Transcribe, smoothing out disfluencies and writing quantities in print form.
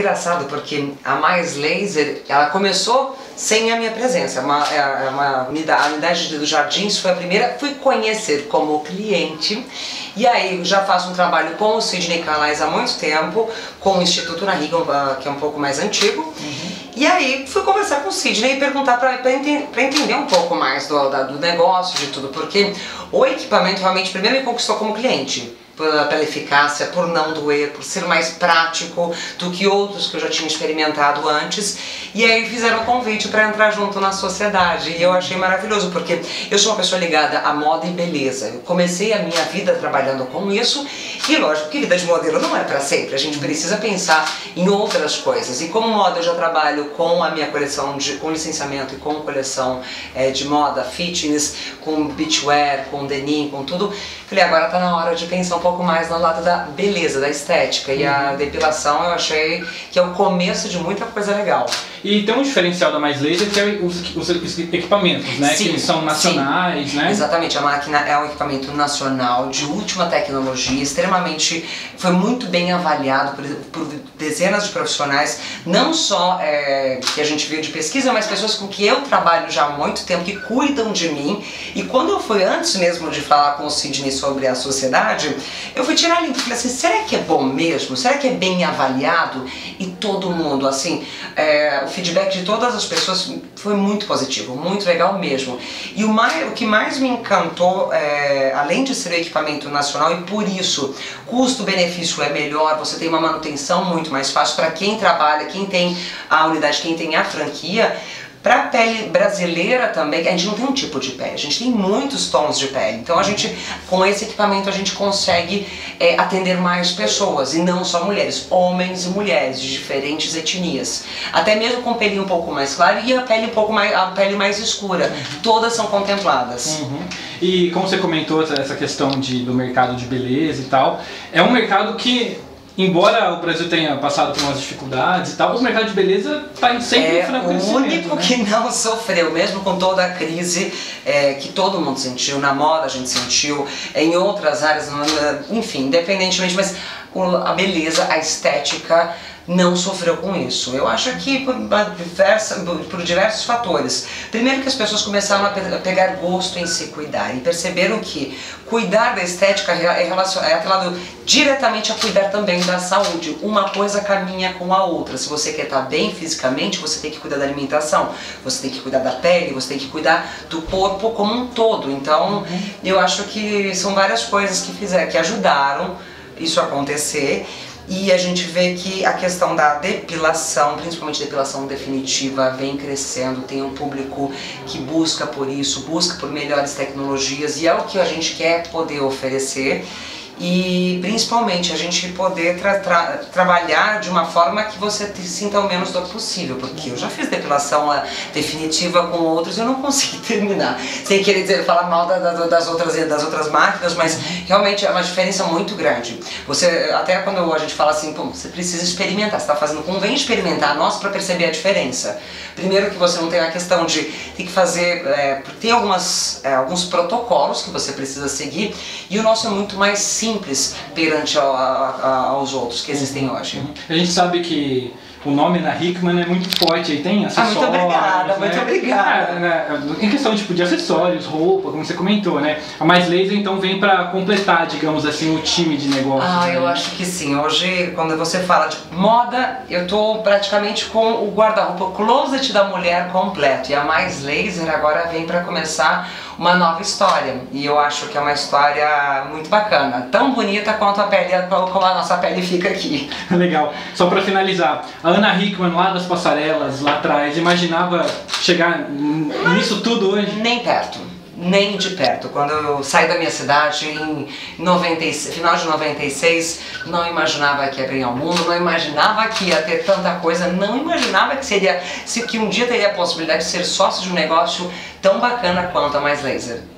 engraçado porque a Mais Laser, ela começou sem a minha presença. A unidade do Jardins foi a primeira, fui conhecer como cliente. E aí já faço um trabalho com o Sidney Calais há muito tempo, com o Instituto na Riga, que é um pouco mais antigo. E aí fui conversar com o Sidney e perguntar para ele para entender um pouco mais do negócio, de tudo, porque o equipamento realmente primeiro me conquistou como cliente. Pela eficácia, por não doer, por ser mais prático do que outros que eu já tinha experimentado antes. E aí fizeram um convite para entrar junto na sociedade e eu achei maravilhoso, porque eu sou uma pessoa ligada à moda e beleza. Eu comecei a minha vida trabalhando com isso e lógico que vida de modelo não é para sempre, a gente precisa pensar em outras coisas. E como moda eu já trabalho com a minha coleção, com licenciamento e com coleção de moda, fitness, com beachwear, com denim, com tudo. Falei, agora tá na hora de pensar um pouco mais no lado da beleza, da estética. E a depilação eu achei que é o começo de muita coisa legal. E tem um diferencial da Mais Laser que é os equipamentos, né? Sim, que eles são nacionais, né? Exatamente, a máquina é um equipamento nacional, de última tecnologia, extremamente... Foi muito bem avaliado por dezenas de profissionais, não só que a gente viu de pesquisa, mas pessoas com que eu trabalho já há muito tempo, que cuidam de mim. E quando eu fui, antes mesmo de falar com o Sidney sobre a sociedade, eu fui tirar a limpo e falei assim, será que é bom mesmo? Será que é bem avaliado? E todo mundo, assim, o feedback de todas as pessoas foi muito positivo, muito legal mesmo. E o que mais me encantou, além de ser o equipamento nacional, e por isso custo-benefício é melhor, você tem uma manutenção muito mais fácil para quem trabalha, quem tem a unidade, quem tem a franquia. Para a pele brasileira também, a gente não tem um tipo de pele, a gente tem muitos tons de pele. Então a gente, com esse equipamento, a gente consegue atender mais pessoas, e não só mulheres, homens e mulheres de diferentes etnias. Até mesmo com pele um pouco mais clara e a pele mais escura, todas são contempladas. E como você comentou essa questão do mercado de beleza e tal, é um mercado que... Embora o Brasil tenha passado por umas dificuldades e tal, o mercado de beleza está sempre em franco crescimento. É o único que não sofreu, mesmo com toda a crise que todo mundo sentiu, na moda a gente sentiu, em outras áreas, enfim, independentemente, mas a beleza, a estética não sofreu com isso. Eu acho que por diversos fatores. Primeiro que as pessoas começaram a pegar gosto em se cuidar e perceberam que cuidar da estética é atrelado diretamente a cuidar também da saúde. Uma coisa caminha com a outra. Se você quer estar bem fisicamente, você tem que cuidar da alimentação, você tem que cuidar da pele, você tem que cuidar do corpo como um todo. Então, eu acho que são várias coisas que ajudaram isso acontecer. E a gente vê que a questão da depilação, principalmente depilação definitiva, vem crescendo, tem um público que busca por isso, busca por melhores tecnologias, e é o que a gente quer poder oferecer. E principalmente a gente poder trabalhar de uma forma que você sinta o menos dor possível, porque eu já fiz depilação definitiva com outros e eu não consegui terminar, sem querer dizer, falar mal das outras máquinas, mas realmente é uma diferença muito grande. Você, até quando a gente fala assim, pô, você precisa experimentar, você está fazendo, convém experimentar nós para perceber a diferença. Primeiro que você não tem a questão de ter que fazer, tem alguns protocolos que você precisa seguir, e o nosso é muito mais simples perante aos outros que existem hoje. A gente sabe que o nome Ana Hickmann é muito forte, aí tem acessórios. Muito obrigada, né? Muito obrigada. Em questão tipo, de acessórios, roupa, como você comentou, né? A Mais Laser então vem para completar, digamos assim, o time de negócio. Né? Eu acho que sim. Hoje, quando você fala de moda, eu tô praticamente com o guarda-roupa, o closet da mulher completo. E a Mais Laser agora vem para começar uma nova história. E eu acho que é uma história muito bacana, tão bonita quanto como a nossa pele fica aqui. Legal. Só para finalizar, a Ana Hickmann lá das passarelas, lá atrás, imaginava chegar nisso tudo hoje? Nem perto. Nem de perto. Quando eu saí da minha cidade em final de 96, não imaginava que ia ganhar o mundo, não imaginava que ia ter tanta coisa, não imaginava que seria, que um dia teria a possibilidade de ser sócio de um negócio tão bacana quanto a Mais Laser.